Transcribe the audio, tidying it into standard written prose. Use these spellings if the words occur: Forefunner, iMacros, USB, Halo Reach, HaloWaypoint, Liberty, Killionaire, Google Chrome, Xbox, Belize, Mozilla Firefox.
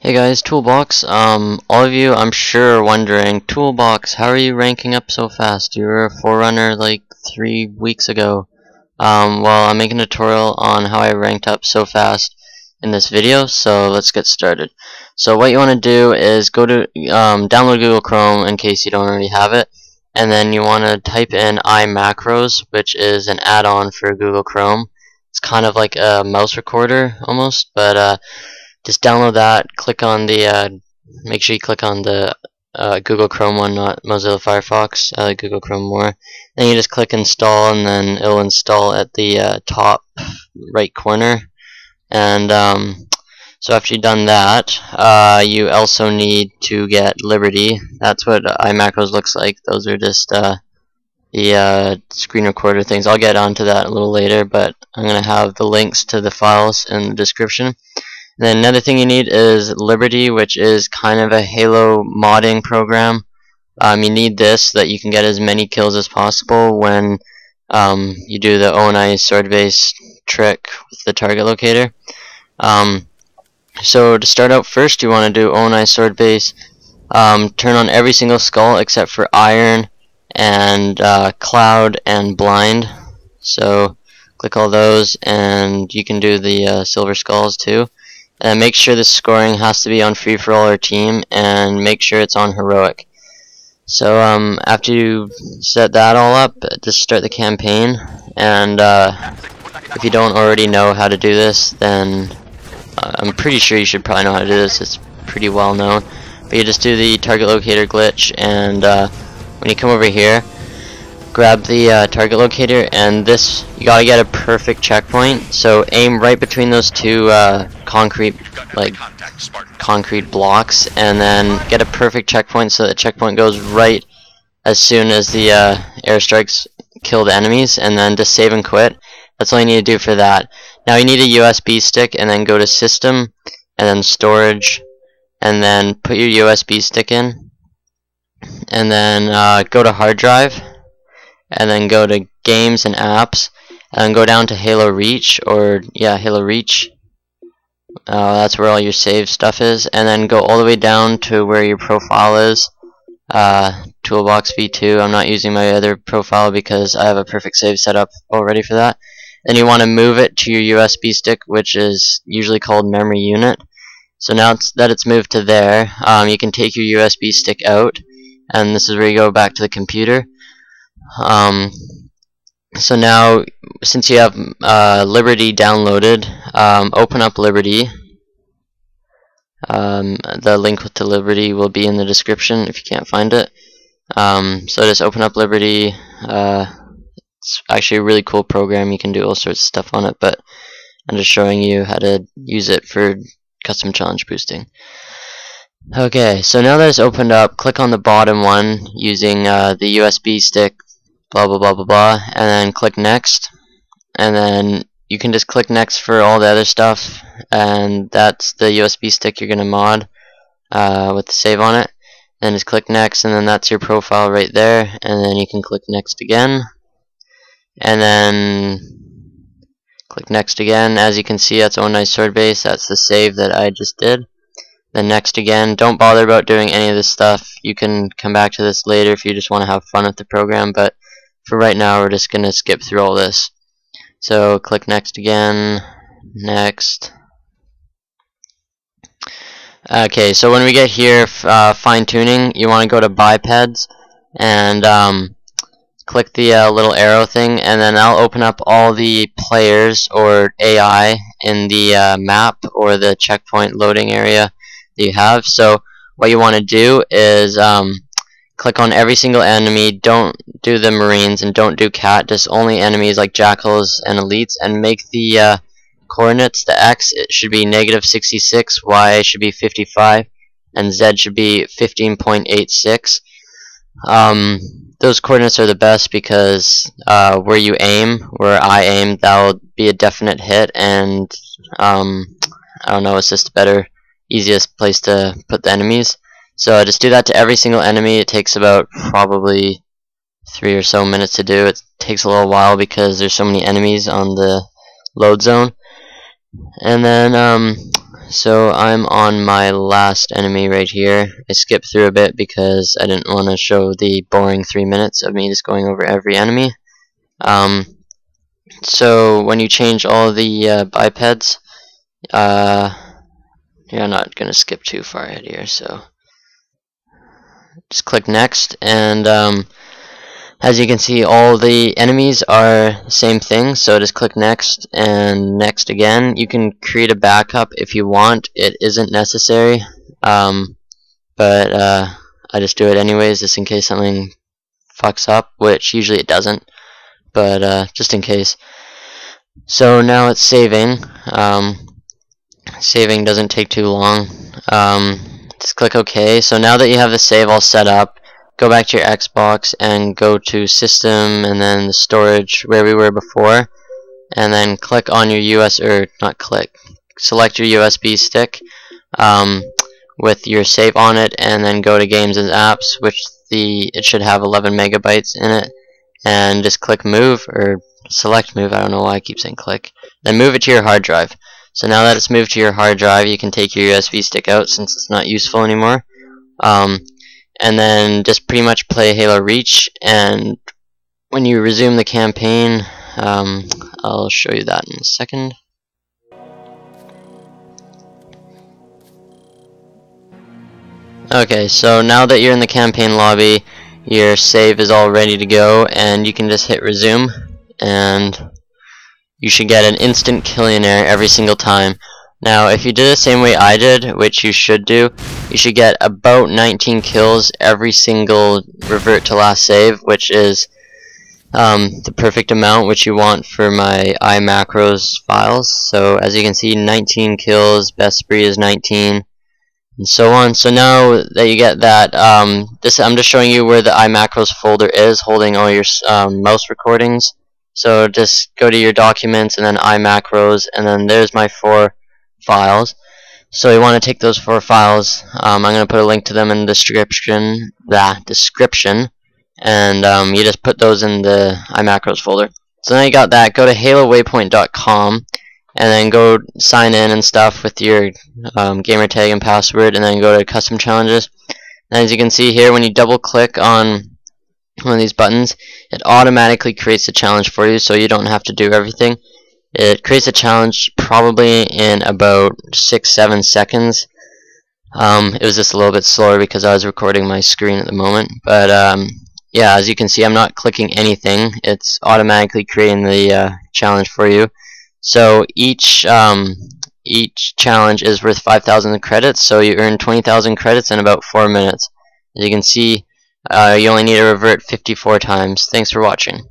Hey guys, Toolbox. All of you, I'm sure, are wondering, Toolbox, how are you ranking up so fast? You were a forerunner like 3 weeks ago. Well, I'm making a tutorial on how I ranked up so fast in this video, so let's get started. So what you want to do is go to download Google Chrome in case you don't already have it, and then you want to type in iMacros, which is an add-on for Google Chrome. It's kind of like a mouse recorder almost, but just download that. Click on the make sure you click on the Google Chrome one, not Mozilla Firefox. I like Google Chrome more. Then you just click install, and then it'll install at the top right corner. And so after you've done that, you also need to get Liberty. That's what iMacros looks like. Those are just the screen recorder things. I'll get onto that a little later, but I'm going to have the links to the files in the description. Then another thing you need is Liberty, which is kind of a Halo modding program. You need this so that you can get as many kills as possible when you do the O&I sword-based trick with the target locator. So to start out first, you want to do O&I sword-based. Turn on every single skull except for iron and cloud and blind. So click all those, and you can do the silver skulls too. And make sure the scoring has to be on free-for-all or team, and make sure it's on heroic. So after you set that all up, just start the campaign. And if you don't already know how to do this, then I'm pretty sure you should probably know how to do this. It's pretty well known. But you just do the target locator glitch, and when you come over here, grab the target locator, and this, you gotta get a perfect checkpoint. So aim right between those two concrete blocks, and then get a perfect checkpoint so that the checkpoint goes right as soon as the airstrikes kill the enemies, and then just save and quit. That's all you need to do for that. Now you need a USB stick, and then go to System, and then Storage, and then put your USB stick in, and then go to Hard Drive, and then go to Games and Apps, and then go down to Halo Reach, or yeah, Halo Reach. That's where all your save stuff is, and then go all the way down to where your profile is. Toolbox v2. I'm not using my other profile because I have a perfect save set up already for that. Then you want to move it to your USB stick, which is usually called memory unit. So now that it's moved to there, you can take your USB stick out, and this is where you go back to the computer. So now, since you have Liberty downloaded, open up Liberty. The link to Liberty will be in the description if you can't find it. So just open up Liberty. It's actually a really cool program. You can do all sorts of stuff on it, but I'm just showing you how to use it for custom challenge boosting. Okay, so now that it's opened up, click on the bottom one using the USB stick, blah blah blah blah blah, and then click next, and then you can just click next for all the other stuff, and that's the USB stick you're gonna mod with the save on it. Then just click next, and then that's your profile right there, and then you can click next again, and then click next again. As you can see, that's O&I sword base. That's the save that I just did. Then next again. Don't bother about doing any of this stuff. You can come back to this later if you just want to have fun with the program, but for right now, we're just going to skip through all this. So click next again, next. Okay, so when we get here, fine-tuning, you want to go to bipeds, and click the little arrow thing, and then I'll open up all the players or AI in the map or the checkpoint loading area that you have. So what you want to do is click on every single enemy. Don't do the Marines and don't do Cat, just only enemies like Jackals and Elites, and make the coordinates, the X, it should be -66, Y should be 55, and Z should be 15.86. Those coordinates are the best because where you aim, where I aim, that'll be a definite hit, and I don't know, it's just a better, easiest place to put the enemies. So just do that to every single enemy. It takes about probably 3 or so minutes to do. It takes a little while because there's so many enemies on the load zone. And then so I'm on my last enemy right here. I skipped through a bit because I didn't want to show the boring 3 minutes of me just going over every enemy. So when you change all the bipeds, yeah, I'm not going to skip too far ahead here, so just click next, and as you can see, all the enemies are the same thing, so just click next and next again. You can create a backup if you want. It isn't necessary, but I just do it anyways, just in case something fucks up, which usually it doesn't, but just in case. So now it's saving. Saving doesn't take too long. Just click OK. So now that you have the save all set up, go back to your Xbox and go to System and then the storage where we were before, and then click on your select your USB stick with your save on it, and then go to Games and Apps, which it should have 11 megabytes in it, and just click Move or select Move. I don't know why I keep saying click. Then move it to your hard drive. So now that it's moved to your hard drive, you can take your USB stick out since it's not useful anymore, and then just pretty much play Halo Reach. And when you resume the campaign, I'll show you that in a second. Okay, so now that you're in the campaign lobby, your save is all ready to go, and you can just hit resume, and you should get an instant killionaire every single time. Now if you did the same way I did, which you should do, you should get about 19 kills every single revert to last save, which is the perfect amount which you want for my iMacros files. So as you can see, 19 kills, best spree is 19, and so on. So now that you get that, I'm just showing you where the iMacros folder is holding all your mouse recordings. So just go to your documents and then iMacros, and then there's my 4 files. So you want to take those 4 files. I'm going to put a link to them in the description. And you just put those in the iMacros folder. So now you got that. Go to HaloWaypoint.com and then go sign in and stuff with your gamer tag and password, and then go to custom challenges. And as you can see here, when you double click on one of these buttons, it automatically creates a challenge for you, so you don't have to do everything. It creates a challenge probably in about 6-7 seconds. It was just a little bit slower because I was recording my screen at the moment, but yeah, as you can see, I'm not clicking anything. It's automatically creating the challenge for you. So each challenge is worth 5,000 credits, so you earn 20,000 credits in about 4 minutes. As you can see, you only need to revert 54 times. Thanks for watching.